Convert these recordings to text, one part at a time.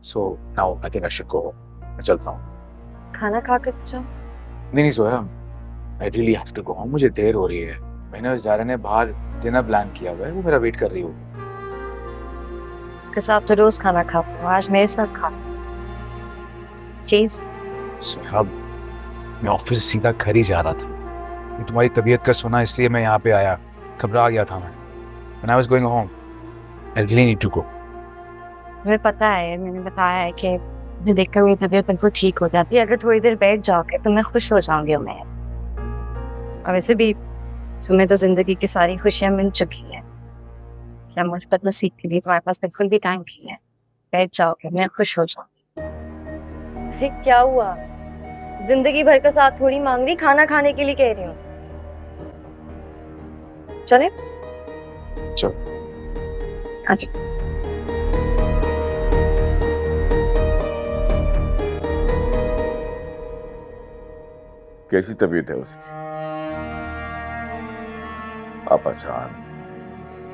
So now I think I should go home. मैं चलता हूँ। खाना खा कर तो जाओ। नहीं सोया। I really have to go home. मुझे देर हो रही है। मैंने उस जारा ने बाहर डिनर प्लान किया हुआ है, वो मेरा वेट कर रही होगी। उसके साथ तो रोज खाना खाओ, आज मेरे साथ खाओ। चीज। सोया, मैं ऑफिस सीधा घर ही जा रहा था। तुम्हारी तबीयत का सुना इसलिए मैं यहाँ पे आया, घबरा गया था मैं। When I was going home, I really need to go. मुझे पता है, मैंने बताया है कि मैं देखकर मेरी तबीयत बिल्कुल ठीक हो जाती है अगर थोड़ी देर बैठ जाओगे तो मैं खुश हो जाऊंगी। मैं अब वैसे भी तुम्हें तो जिंदगी की सारी खुशियाँ मिल चुकी हैं, क्या मुस्बत नसीब के लिए तुम्हारे पास बिल्कुल भी टाइम नहीं है। बैठ जाओगे मैं खुश हो जाऊंगी। अरे क्या हुआ, जिंदगी भर का साथ थोड़ी मांग रही, खाना खाने के लिए कह रही हूँ। चले चल अच्छा। कैसी तबीयत है उसकी? आप अचान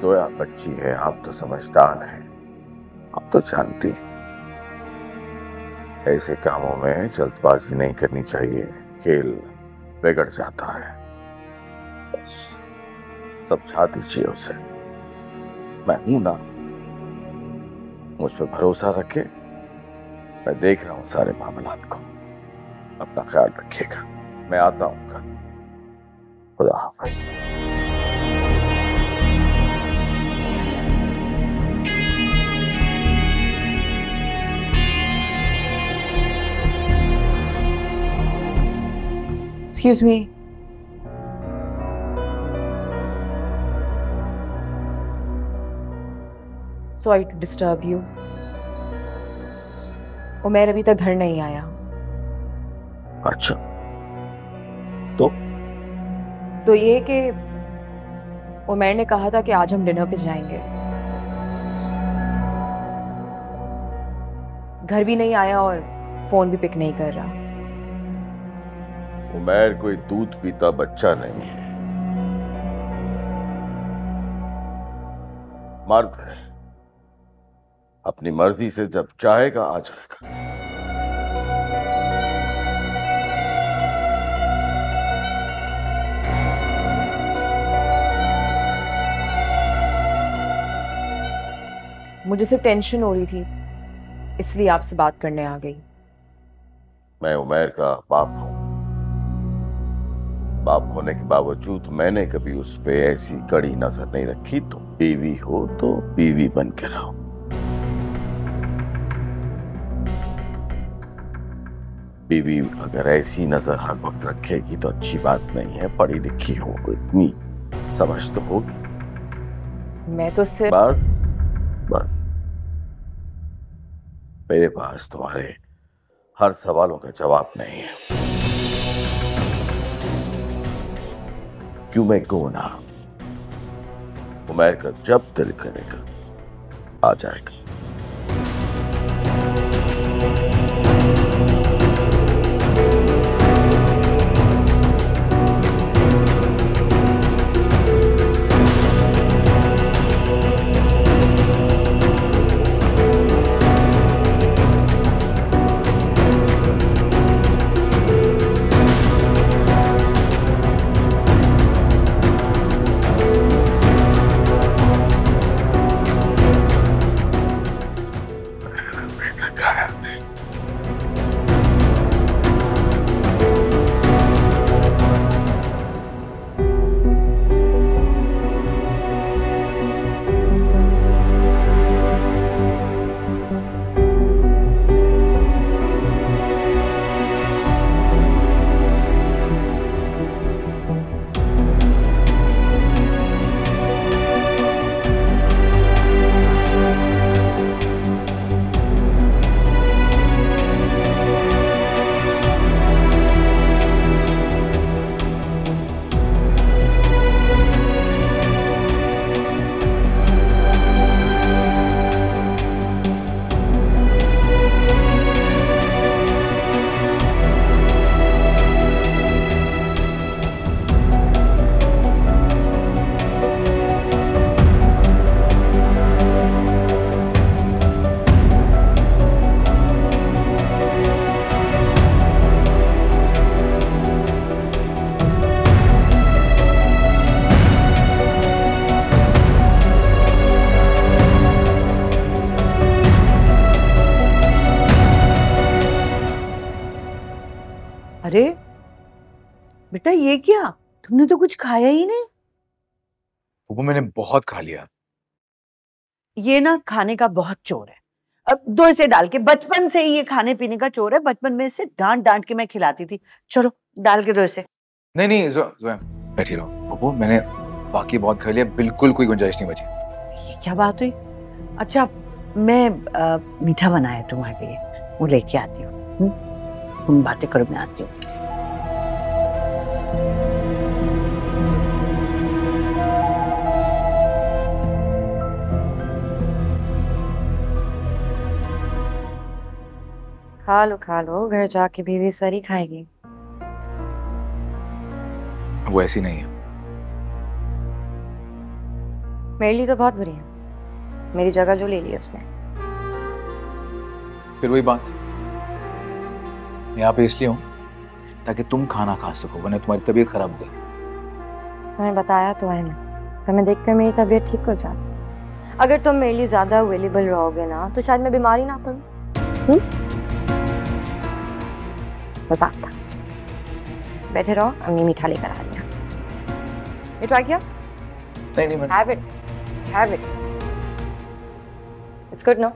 सोया बच्ची है, आप तो समझदार हैं, आप तो जानती हैं ऐसे कामों में जल्दबाजी नहीं करनी चाहिए, खेल बिगड़ जाता है। समझा दीजिए उसे, मैं हूं ना, मुझ पर भरोसा रखे, मैं देख रहा हूं सारे मामलात को। अपना ख्याल रखिएगा, मैं आता हूँ कल। खुदा हाफिज़। Excuse me. Sorry to disturb you. Umar अभी तक घर नहीं आया। अच्छा तो ये कि उमर ने कहा था कि आज हम डिनर पे जाएंगे, घर भी नहीं आया और फोन भी पिक नहीं कर रहा। उमर कोई दूध पीता बच्चा नहीं है, मर्द है, अपनी मर्जी से जब चाहेगा आ जाएगा। मुझे सिर्फ टेंशन हो रही थी इसलिए आपसे बात करने आ गई। मैं उमर का बाप हूँ, बाप होने के बावजूद मैंने कभी उस पे ऐसी कड़ी नजर नहीं रखी। तो बीवी हो तो बीवी बन के रहो। बीवी अगर ऐसी नजर हर वक्त रखेगी तो अच्छी बात नहीं है। पढ़ी लिखी हो, इतनी समझ तो होगी। मैं तो सिर्फ बस मेरे पास तुम्हारे हर सवालों का जवाब नहीं है। क्यों मैं कहूं ना, उमर का जब दिल करेगा आ जाएगा। बेटा ये क्या, तुमने तो कुछ खाया ही नहीं। वो मैंने बहुत खा लिया। ये ना खाने का बहुत चोर है, अब दो इसे डाल के। बचपन से ही ये खाने पीने का चोर है, बचपन में इसे डांट डांट के मैं खिलाती थी। चलो डाल के दो इसे। नहीं नहीं जोया बैठी रहो। वो मैंने बाकी बहुत खा लिया, बिल्कुल कोई गुंजाइश नहीं बची। ये क्या बात हुई? अच्छा मैं मीठा बनाया तुम्हारे लिए, वो लेके आती हूँ। तुम बातें करो, मैं आती हूँ। खा लो घर जाके, बीवी सारी खाएगी। वो ऐसी नहीं है, मेरे लिए तो बहुत बुरी है। मेरी जगह जो ले ली उसने। फिर वही बात, मैं यहाँ पे इसलिए हूँ ताकि तुम खाना खा सको, वरना तुम्हारी तबीयत खराब हो गई। तुम्हें बताया तो है ना, तुम्हें देखकर मेरी तबीयत ठीक हो जाती। अगर तुम मेरे लिए ज्यादा अवेलेबल रहोगे ना तो शायद मैं बीमारी ना पड़ूं। बैठे रहो, अम्मी मीठा लेकर आ रही है। ये ट्राई किया? नहीं नहीं, have it. It's good, no?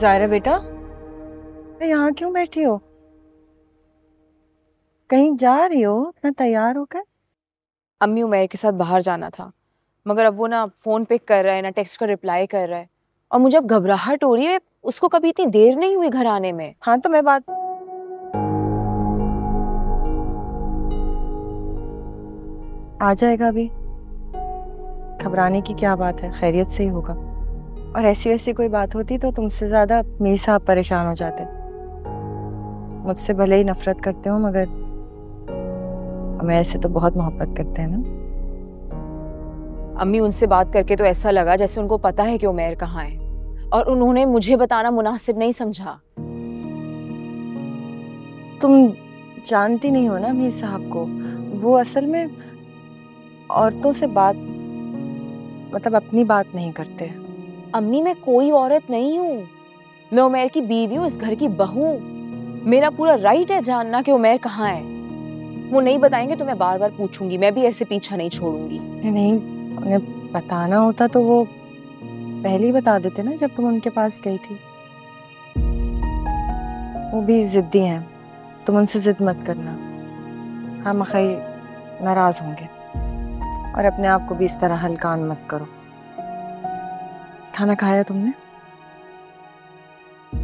Zaira बेटा, यहाँ क्यों बैठी हो? कहीं जा रही हो इतना तैयार होकर? अम्मी उमेर के साथ बाहर जाना था, मगर अब वो ना फोन पिक कर रहा है ना टेक्स्ट का रिप्लाई कर रहा है, और मुझे अब घबराहट हो रही है। उसको कभी इतनी देर नहीं हुई घर आने में। हाँ तो मैं बात, आ जाएगा अभी, घबराने की क्या बात है, खैरियत से ही होगा। और ऐसी वैसी कोई बात होती तो तुमसे ज्यादा मेरे साहब परेशान हो जाते। मुझसे भले ही नफरत करते हो मगर हमें ऐसे तो बहुत मोहब्बत करते हैं ना। अम्मी उनसे बात करके तो ऐसा लगा जैसे उनको पता है कि उमेर कहाँ है, और उन्होंने मुझे बताना मुनासिब नहीं समझा। तुम जानती नहीं हो ना मीर साहब को, वो असल में औरतों से बात मतलब अपनी बात नहीं करते। अम्मी मैं कोई औरत नहीं हूँ, मैं उमेर की बीवी हूँ, इस घर की बहू हूँ। मेरा पूरा राइट है जानना कि उमेर कहाँ है। वो नहीं बताएंगे तो मैं बार बार पूछूंगी, मैं भी ऐसे पीछा नहीं छोड़ूंगी। नहीं, उन्हें बताना होता तो वो पहले ही बता देते ना जब तुम उनके पास गई थी। वो भी जिद्दी हैं, तुम उनसे जिद मत करना। हाँ मखई नाराज होंगे, और अपने आप को भी इस तरह हल्कान मत करो। खाना खाया तुमने?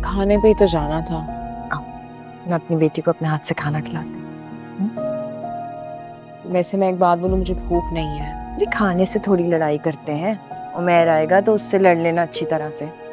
खाने पे ही तो जाना था। मैं अपनी बेटी को अपने हाथ से खाना खिलाती। वैसे मैं एक बात बोलूं, मुझे भूख नहीं है। अरे खाने से थोड़ी लड़ाई करते हैं, उमेर आएगा तो उससे लड़ लेना अच्छी तरह से।